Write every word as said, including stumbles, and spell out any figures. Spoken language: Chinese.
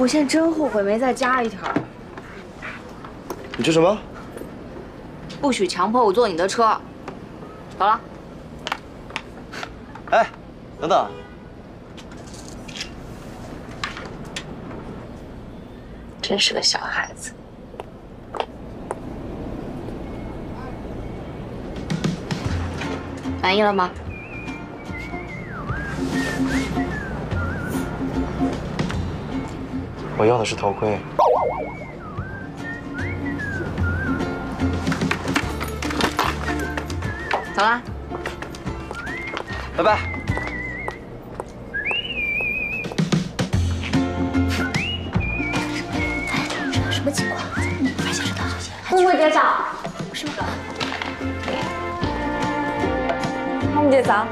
我现在真后悔没再加一条。你说什么？不许强迫我坐你的车。好了。哎，等等。 真是个小孩子。满意了吗？我要的是头盔。走啦，拜拜。 误会别找，是吗？孟姐早。